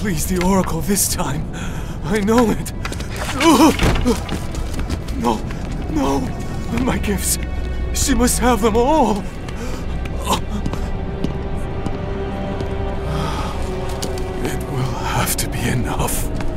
please the Oracle this time. I know it. No, no, my gifts. She must have them all. It will have to be enough.